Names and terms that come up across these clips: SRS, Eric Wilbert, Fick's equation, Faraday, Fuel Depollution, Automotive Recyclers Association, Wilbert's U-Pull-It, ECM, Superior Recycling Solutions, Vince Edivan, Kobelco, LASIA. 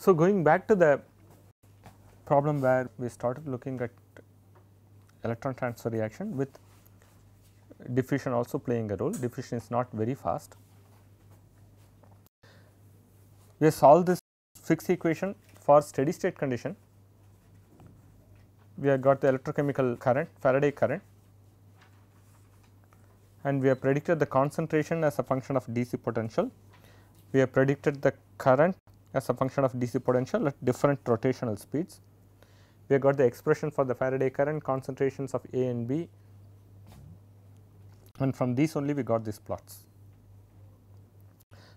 So, going back to the problem where we started looking at electron transfer reaction with diffusion also playing a role, diffusion is not very fast. We have solved this Fick's equation for steady state condition. We have got the electrochemical current, Faraday current, and we have predicted the concentration as a function of DC potential. We have predicted the current as a function of DC potential at different rotational speeds. We have got the expression for the Faraday current, concentrations of A and B, and from these only we got these plots.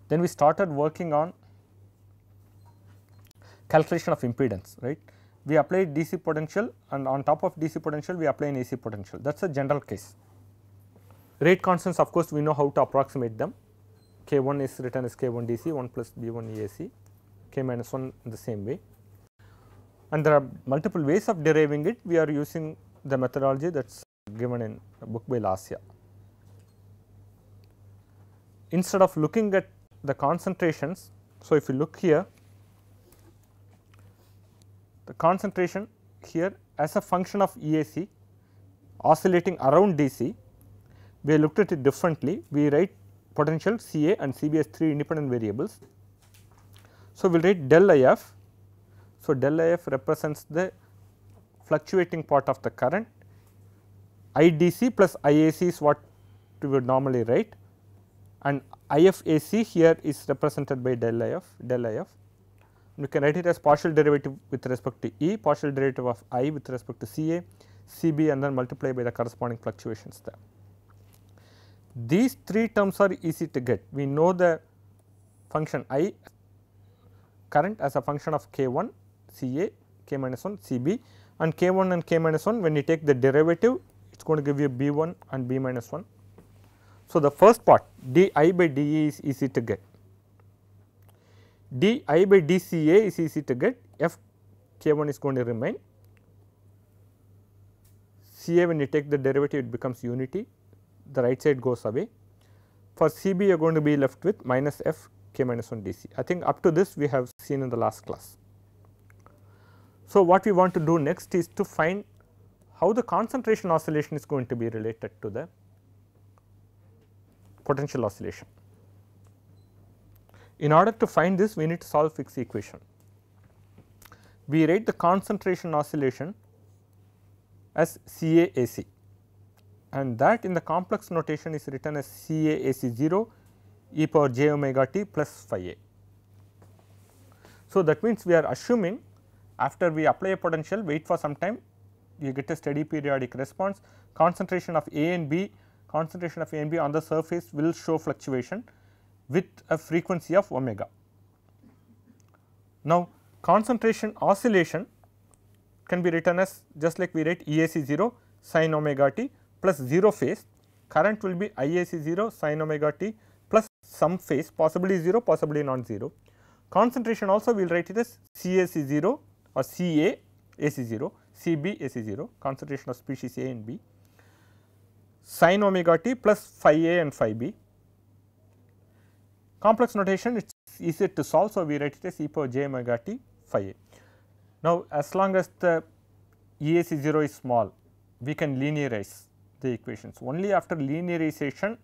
Then we started working on calculation of impedance, right. We applied DC potential, and on top of DC potential we apply an AC potential, that is a general case. Rate constants, of course, we know how to approximate them. K1 is written as K1 DC, 1 plus B1 EAC, K minus 1 in the same way, and there are multiple ways of deriving it. We are using the methodology that is given in a book by LASIA. Instead of looking at the concentrations, so if you look here, the concentration here as a function of EAC oscillating around DC, we looked at it differently. We write potential CA and CB as 3 independent variables. So, we will write del IF. So, del IF represents the fluctuating part of the current. IDC plus IAC is what we would normally write, and IFAC here is represented by del IF, del IF. We can write it as partial derivative with respect to E, partial derivative of I with respect to CA, CB, and then multiply by the corresponding fluctuations there. These 3 terms are easy to get. We know the function I current as a function of K1, CA, K minus 1, CB, and K1 and K minus 1, when you take the derivative, it is going to give you B1 and B minus 1. So, the first part di by dE is easy to get, di by dCA is easy to get, F K1 is going to remain, CA when you take the derivative it becomes unity, the right side goes away. For CB you are going to be left with minus F K minus 1 DC. I think up to this we have seen in the last class. So, what we want to do next is to find how the concentration oscillation is going to be related to the potential oscillation. In order to find this, we need to solve Fick's equation. We write the concentration oscillation as CAAC, and that in the complex notation is written as CAAC0 e power j omega t plus phi a. So, that means we are assuming after we apply a potential, wait for some time, you get a steady periodic response, concentration of A and B, concentration of A and B on the surface will show fluctuation with a frequency of omega. Now, concentration oscillation can be written as just like we write EAC0 sin omega t plus 0 phase, current will be IAC0 sin omega t plus some phase, possibly 0, possibly non-zero. Concentration also we will write it as CAC0 or CA AC0, CB AC0, concentration of species A and B, sin omega t plus phi A and phi B. Complex notation, it is easier to solve, so we write it as e power j omega t phi a. Now, as long as the EAC0 is small, we can linearize the equations. Only after linearization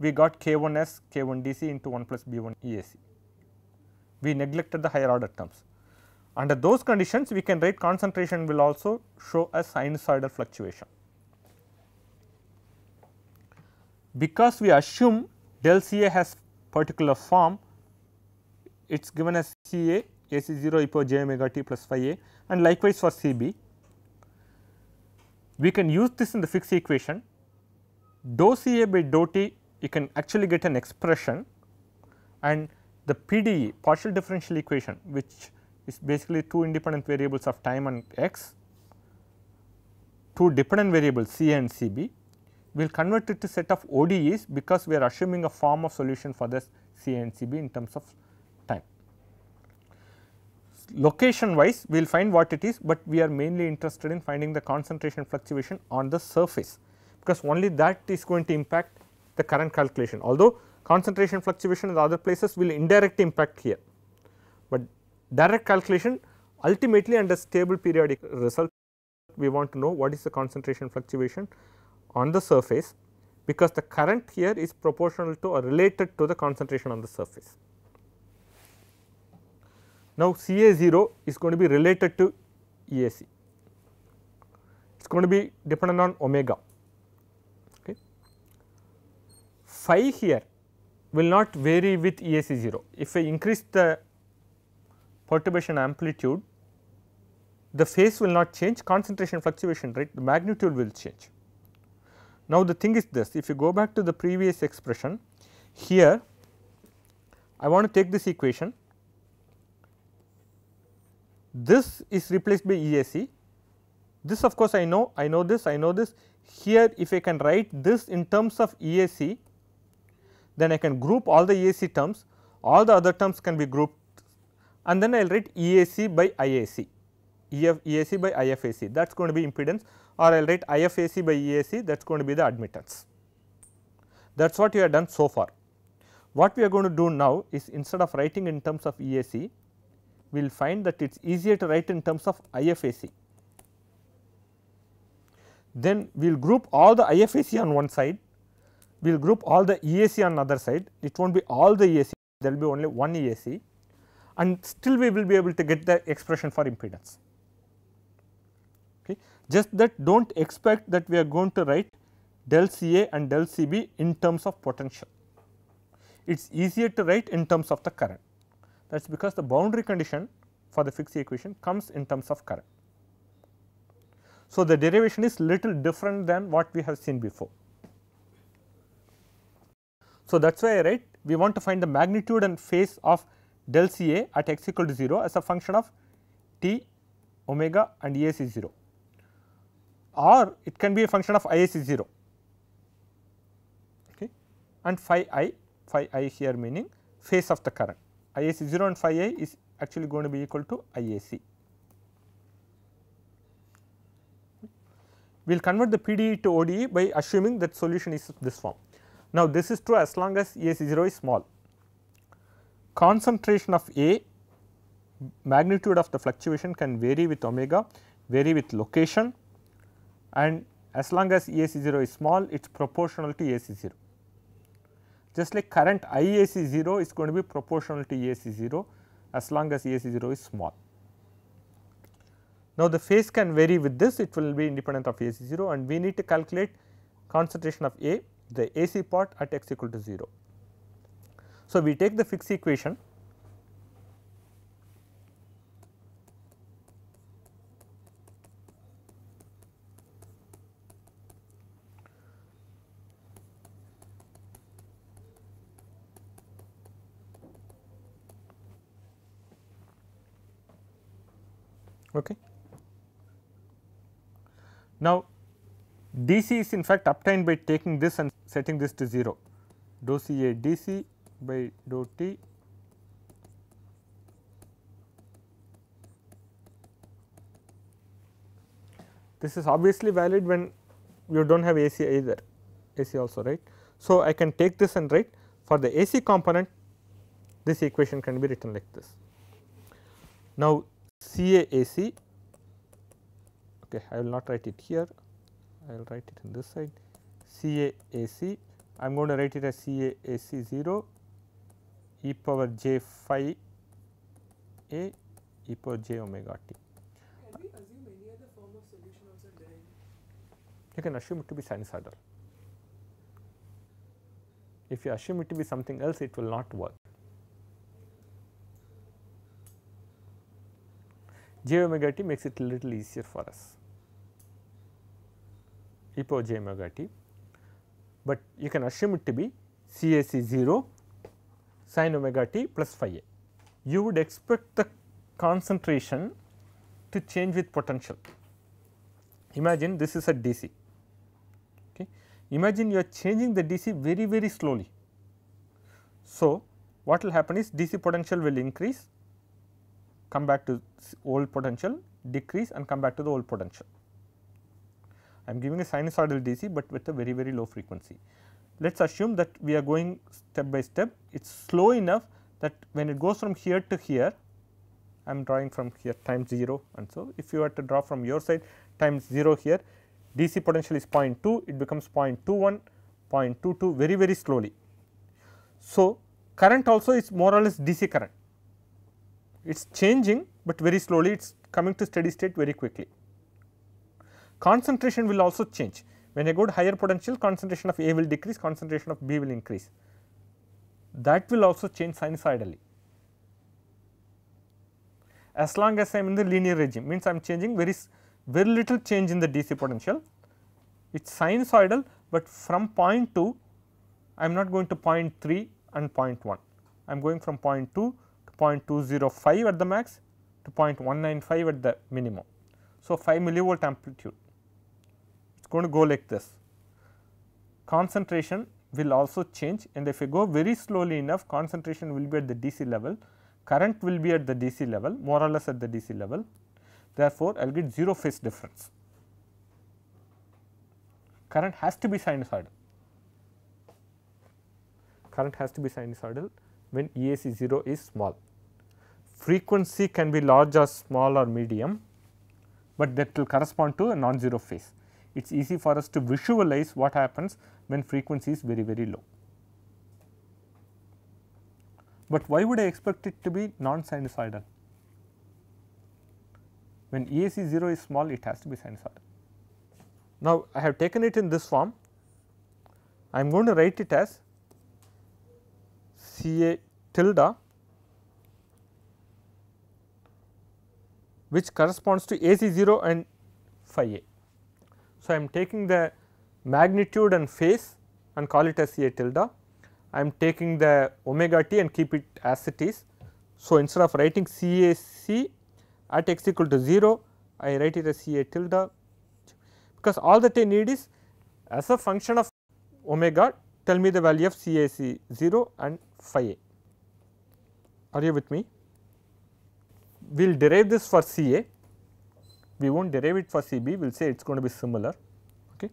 we got K1 as K1 DC into 1 plus B1 EAC. We neglected the higher order terms. Under those conditions we can write concentration will also show a sinusoidal fluctuation. Because we assume del CA has particular form, it is given as CA AC0 e power j omega t plus phi a, and likewise for CB. We can use this in the Fick's equation, dou CA by dou T, you can actually get an expression, and the PDE, partial differential equation, which is basically 2 independent variables of time and x, 2 dependent variables CA and CB, we will convert it to set of ODEs because we are assuming a form of solution for this CA and CB in terms of time. Location wise we will find what it is, but we are mainly interested in finding the concentration fluctuation on the surface, because only that is going to impact the current calculation. Although concentration fluctuation in the other places will indirectly impact here, but direct calculation ultimately under stable periodic result, we want to know what is the concentration fluctuation on the surface, because the current here is proportional to or related to the concentration on the surface. Now, CA0 is going to be related to EAC, it is going to be dependent on omega. Okay. Phi here will not vary with EAC0. If I increase the perturbation amplitude, the phase will not change, concentration fluctuation, right, the magnitude will change. Now, the thing is this, if you go back to the previous expression, here I want to take this equation, this is replaced by EAC, this of course I know this. Here if I can write this in terms of EAC, then I can group all the EAC terms, all the other terms can be grouped, and then I will write EAC by IAC, EAC by IFAC, that is going to be impedance, or I will write IFAC by EAC, that is going to be the admittance. That is what you have done so far. What we are going to do now is, instead of writing in terms of EAC, we will find that it is easier to write in terms of IFAC. Then we will group all the IFAC on one side, we will group all the EAC on the other side, it will not be all the EAC, there will be only one EAC. And still we will be able to get the expression for impedance. Okay. Just that do not expect that we are going to write del CA and del CB in terms of potential. It is easier to write in terms of the current, that is because the boundary condition for the Fick's equation comes in terms of current. So, the derivation is little different than what we have seen before. So, that is why I write, we want to find the magnitude and phase of del CA at x equal to 0 as a function of t, omega and EAC 0, or it can be a function of IAC 0, okay, and phi i here meaning phase of the current, IAC 0 and phi i is actually going to be equal to IAC. We will convert the PDE to ODE by assuming that solution is this form. Now, this is true as long as EAC 0 is small. Concentration of A, magnitude of the fluctuation can vary with omega, vary with location, and as long as EAC 0 is small, it is proportional to EAC 0. Just like current IAC 0 is going to be proportional to EAC 0 as long as EAC 0 is small. Now, the phase can vary with this, it will be independent of EAC 0, and we need to calculate concentration of A, the AC part at x equal to 0. So, we take the Fick's equation, okay. Now, dc is in fact obtained by taking this and setting this to 0, dou CA dc by dou t . This is obviously valid when you do not have AC either, AC also, right. So, I can take this and write for the AC component, this equation can be written like this. Now, CAAC, okay, I will not write it here, I will write it on this side, CAAC, I am going to write it as CAAC 0 e power j phi a e power j omega t. Can we assume any other form of solution also derived? You can assume it to be sinusoidal. If you assume it to be something else, it will not work. J omega t makes it a little easier for us, e power j omega t, but you can assume it to be CAC 0 sin omega t plus phi a. You would expect the concentration to change with potential. Imagine this is a DC, okay. Imagine you are changing the DC very slowly. So, what will happen is DC potential will increase, come back to old potential, decrease and come back to the old potential. I am giving a sinusoidal DC, but with a very low frequency. Let us assume that we are going step by step, it is slow enough that when it goes from here to here, I am drawing from here times 0, and so if you had to draw from your side times 0 here, DC potential is 0.2, it becomes 0.21, 0.22 very slowly. So, current also is more or less DC current, it is changing, but very slowly, it is coming to steady state very quickly. Concentration will also change. When I go to higher potential, concentration of A will decrease, concentration of B will increase. That will also change sinusoidally. As long as I am in the linear regime, means I am changing very little change in the DC potential. It is sinusoidal, but from 0.2, I am not going to 0.3 and 0.1. I am going from 0.2 to 0.205 at the max to 0.195 at the minimum. So, 5 millivolt amplitude, it is going to go like this. Concentration will also change, and if you go very slowly enough, concentration will be at the DC level, current will be at the DC level, more or less at the DC level. Therefore, I will get 0 phase difference. Current has to be sinusoidal. Current has to be sinusoidal when EAC 0 is small. Frequency can be large or small or medium, but that will correspond to a non-zero phase. It is easy for us to visualize what happens when frequency is very low. But why would I expect it to be non-sinusoidal? When EAC 0 is small, it has to be sinusoidal. Now, I have taken it in this form. I am going to write it as CA tilde, which corresponds to AC 0 and phi A. So, I am taking the magnitude and phase and call it as CA tilde. I am taking the omega t and keep it as it is. So, instead of writing CAC at x equal to 0, I write it as CA tilde, because all that I need is, as a function of omega, tell me the value of CAC 0 and phi A. Are you with me? We will derive this for CA, we will not derive it for CB, we will say it is going to be similar. Okay.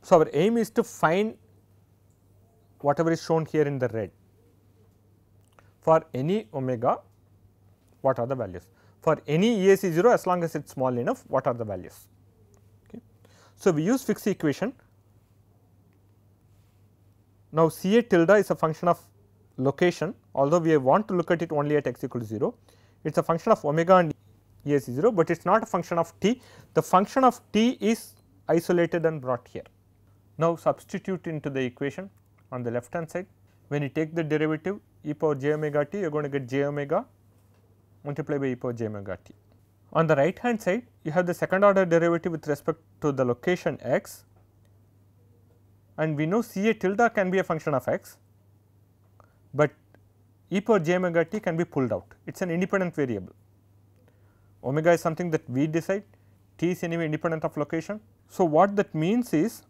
So, our aim is to find whatever is shown here in the red for any omega, what are the values, for any EAC 0 as long as it is small enough, what are the values. Okay. So, we use Fick's equation. Now, CA tilde is a function of location, although we want to look at it only at x equal to 0, it is a function of omega and EAC 0, but it is not a function of t. The function of t is isolated and brought here. Now, substitute into the equation on the left hand side. When you take the derivative e power j omega t, you are going to get j omega multiplied by e power j omega t. On the right hand side, you have the second order derivative with respect to the location x, and we know CA tilde can be a function of x, but e power j omega t can be pulled out, it is an independent variable. Omega is something that we decide, t is anyway independent of location. So, what that means is,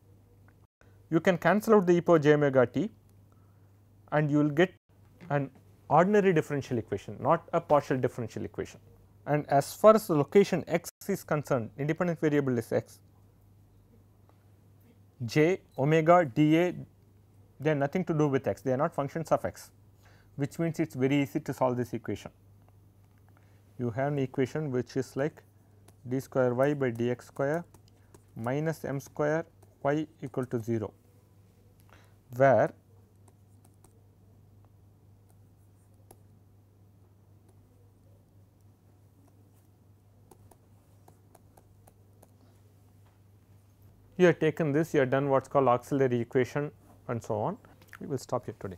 you can cancel out the e power j omega t and you will get an ordinary differential equation, not a partial differential equation. And as far as the location x is concerned, independent variable is x, j, omega, dA, they are nothing to do with x, they are not functions of x, which means it is very easy to solve this equation. You have an equation which is like d square y by dx square minus m square y equal to 0, where you have taken this, you have done what is called auxiliary equation and so on. We will stop here today.